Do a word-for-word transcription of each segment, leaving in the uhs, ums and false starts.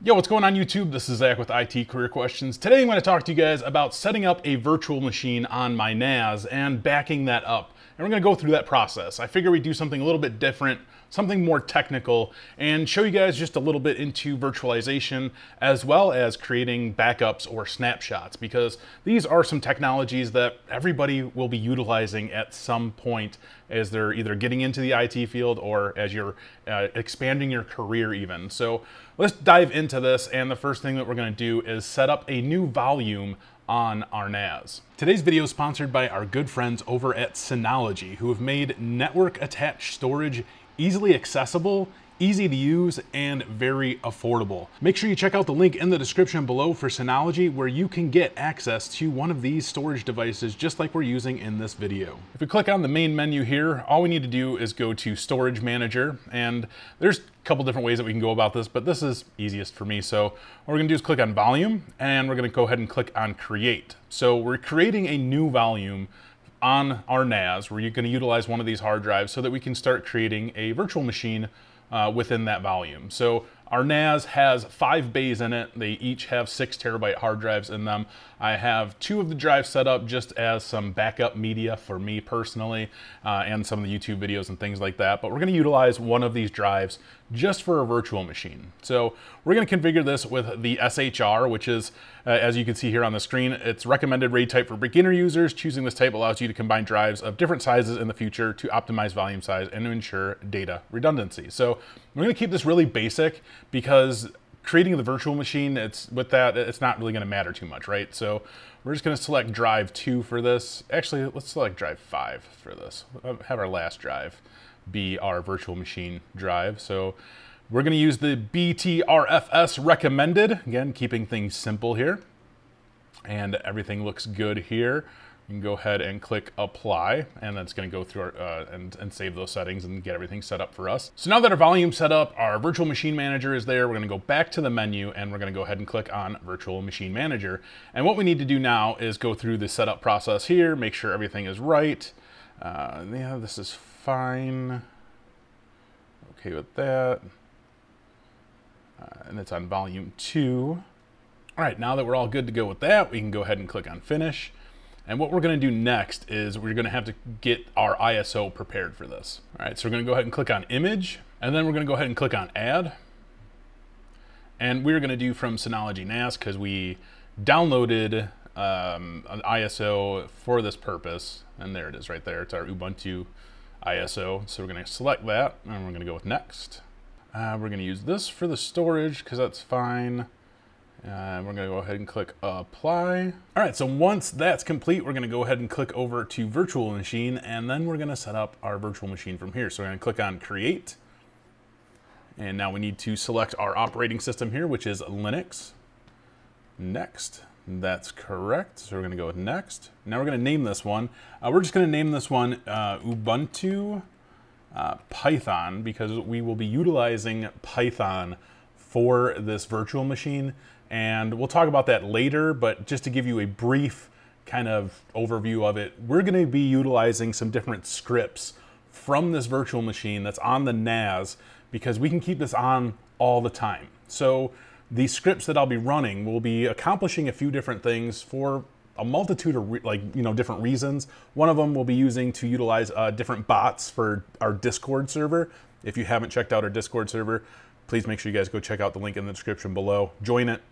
Yo, what's going on YouTube? This is Zach with I T Career Questions. Today I'm going to talk to you guys about setting up a virtual machine on my N A S and backing that up. And we're going to go through that process. I figure we do something a little bit different, something more technical, and show you guys just a little bit into virtualization as well as creating backups or snapshots, because these are some technologies that everybody will be utilizing at some point as they're either getting into the I T field or as you're uh, expanding your career even. So let's dive into this, and the first thing that we're going to do is set up a new volume on our N A S. Today's video is sponsored by our good friends over at Synology, who have made network attached storage easily accessible, easy to use, and very affordable. Make sure you check out the link in the description below for Synology, where you can get access to one of these storage devices just like we're using in this video. If we click on the main menu here, all we need to do is go to Storage Manager, and there's a couple different ways that we can go about this, but this is easiest for me. So what we're gonna do is click on Volume, and we're gonna go ahead and click on Create. So we're creating a new volume on our N A S, where you're gonna utilize one of these hard drives so that we can start creating a virtual machine Uh, within that volume. So our N A S has five bays in it. They each have six terabyte hard drives in them. I have two of the drives set up just as some backup media for me personally, uh, and some of the YouTube videos and things like that. But we're going to utilize one of these drives just for a virtual machine. So we're going to configure this with the S H R, which is, uh, as you can see here on the screen, it's recommended RAID type for beginner users. Choosing this type allows you to combine drives of different sizes in the future to optimize volume size and to ensure data redundancy. So we're going to keep this really basic, because creating the virtual machine, it's with that, it's not really going to matter too much, right? So we're just going to select drive two for this. Actually, let's select drive five for this. We'll have our last drive be our virtual machine drive. So we're going to use the B T R F S recommended. Again, keeping things simple here. And everything looks good here. You can go ahead and click apply, and that's going to go through our, uh, and, and save those settings and get everything set up for us. So now that our volume's set up, our virtual machine manager is there. We're going to go back to the menu, and we're going to go ahead and click on virtual machine manager. And what we need to do now is go through the setup process here, make sure everything is right. Uh, yeah, this is fine. Okay with that. Uh, and it's on volume two. All right, now that we're all good to go with that, we can go ahead and click on finish. And what we're gonna do next is we're gonna have to get our I S O prepared for this. All right, so we're gonna go ahead and click on Image, and then we're gonna go ahead and click on Add. And we're gonna do from Synology N A S, because we downloaded um, an I S O for this purpose. And there it is right there, it's our Ubuntu I S O. So we're gonna select that, and we're gonna go with Next. Uh, we're gonna use this for the storage, because that's fine. And uh, we're gonna go ahead and click apply. All right, so once that's complete, we're gonna go ahead and click over to virtual machine, and then we're gonna set up our virtual machine from here. So we're gonna click on create. And now we need to select our operating system here, which is Linux. Next, that's correct. So we're gonna go with next. Now we're gonna name this one. Uh, we're just gonna name this one uh, Ubuntu uh, Python, because we will be utilizing Python for this virtual machine. And we'll talk about that later, but just to give you a brief kind of overview of it, we're gonna be utilizing some different scripts from this virtual machine that's on the N A S, because we can keep this on all the time. So the scripts that I'll be running will be accomplishing a few different things for a multitude of like you know different reasons. One of them we'll be using to utilize uh, different bots for our Discord server. If you haven't checked out our Discord server, please make sure you guys go check out the link in the description below. Join it.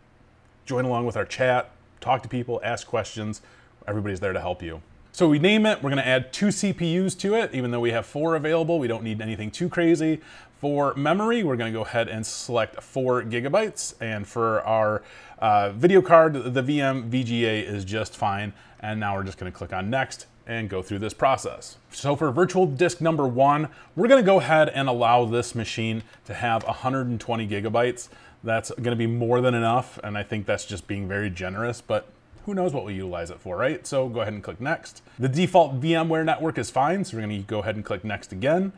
Join along with our chat, talk to people, ask questions. Everybody's there to help you. So we name it, we're gonna add two C P Us to it. Even though we have four available, we don't need anything too crazy. For memory, we're gonna go ahead and select four gigabytes. And for our uh, video card, the V M V G A is just fine. And now we're just gonna click on next and go through this process. So for virtual disk number one, we're gonna go ahead and allow this machine to have one hundred twenty gigabytes. That's gonna be more than enough, and I think that's just being very generous, but who knows what we utilize it for, right? So go ahead and click next. The default VMware network is fine, so we're gonna go ahead and click next again.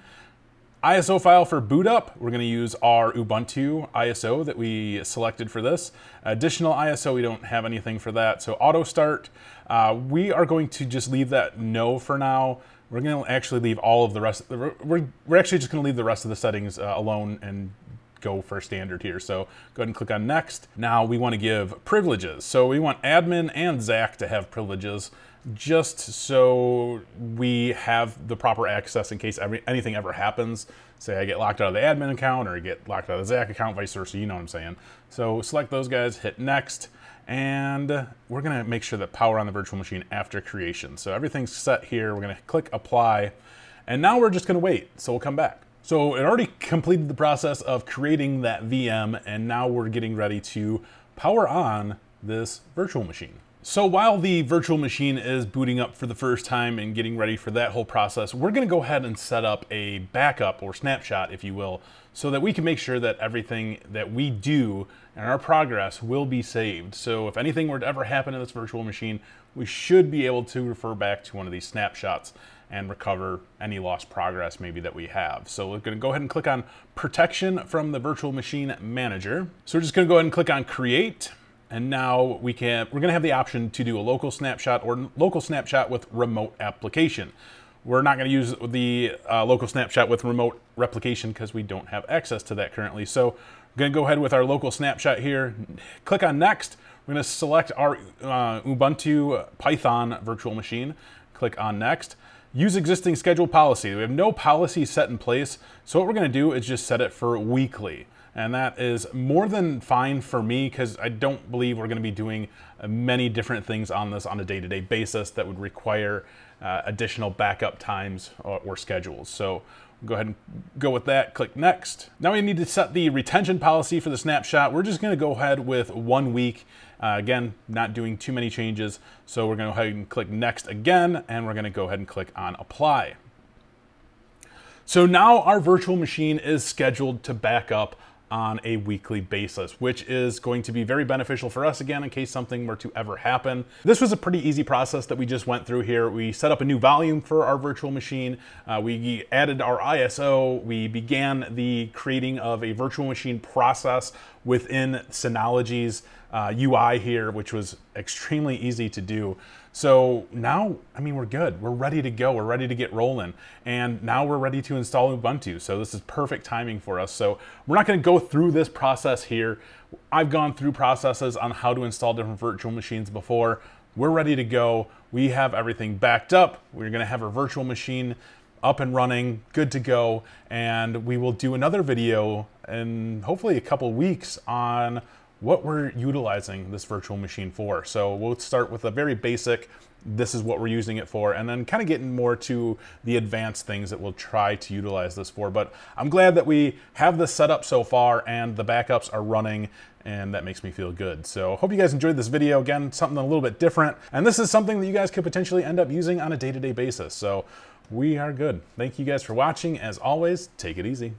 I S O file for boot up, we're gonna use our Ubuntu I S O that we selected for this. Additional I S O, we don't have anything for that, so auto start. Uh, we are going to just leave that no for now. We're gonna actually leave all of the rest, of the, we're, we're actually just gonna leave the rest of the settings uh, alone and go for standard here. So go ahead and click on next. Now we want to give privileges. So we want admin and Zach to have privileges just so we have the proper access in case every, anything ever happens. Say I get locked out of the admin account or I get locked out of the Zach account, vice versa, you know what I'm saying. So select those guys, hit next, and we're gonna make sure that power on the virtual machine after creation. So everything's set here, we're gonna click apply, and now we're just gonna wait, so we'll come back. So it already completed the process of creating that V M, and now we're getting ready to power on this virtual machine. So while the virtual machine is booting up for the first time and getting ready for that whole process, we're gonna go ahead and set up a backup or snapshot, if you will, so that we can make sure that everything that we do and our progress will be saved. So if anything were to ever happen to this virtual machine, we should be able to refer back to one of these snapshots and recover any lost progress maybe that we have. So we're gonna go ahead and click on Protection from the Virtual Machine Manager. So we're just gonna go ahead and click on Create. And now we can, we're gonna have the option to do a local snapshot or local snapshot with remote application. We're not gonna use the uh, local snapshot with remote replication because we don't have access to that currently. So we're gonna go ahead with our local snapshot here, click on next. We're gonna select our uh, Ubuntu Python virtual machine, click on next. Use existing schedule policy. We have no policy set in place, so what we're gonna do is just set it for weekly. And that is more than fine for me because I don't believe we're gonna be doing many different things on this on a day-to-day basis that would require uh, additional backup times or, or schedules. So go ahead and go with that, click next. Now we need to set the retention policy for the snapshot. We're just gonna go ahead with one week. Uh, again, not doing too many changes. So we're gonna go ahead and click next again, and we're gonna go ahead and click on apply. So now our virtual machine is scheduled to back up on a weekly basis, which is going to be very beneficial for us again in case something were to ever happen. This was a pretty easy process that we just went through here. We set up a new volume for our virtual machine. Uh, we added our I S O. We began the creating of a virtual machine process within Synology's uh, U I here, which was extremely easy to do. So now, I mean, we're good. We're ready to go. We're ready to get rolling. And now we're ready to install Ubuntu. So this is perfect timing for us. So we're not gonna go through this process here. I've gone through processes on how to install different virtual machines before. We're ready to go. We have everything backed up. We're gonna have our virtual machine up and running, good to go. And we will do another video in hopefully a couple weeks on what we're utilizing this virtual machine for. So we'll start with a very basic, this is what we're using it for, and then kind of getting more to the advanced things that we'll try to utilize this for. But I'm glad that we have this set up so far and the backups are running, and that makes me feel good. So hope you guys enjoyed this video. Again, something a little bit different. And this is something that you guys could potentially end up using on a day-to-day basis. So we are good. Thank you guys for watching. As always, take it easy.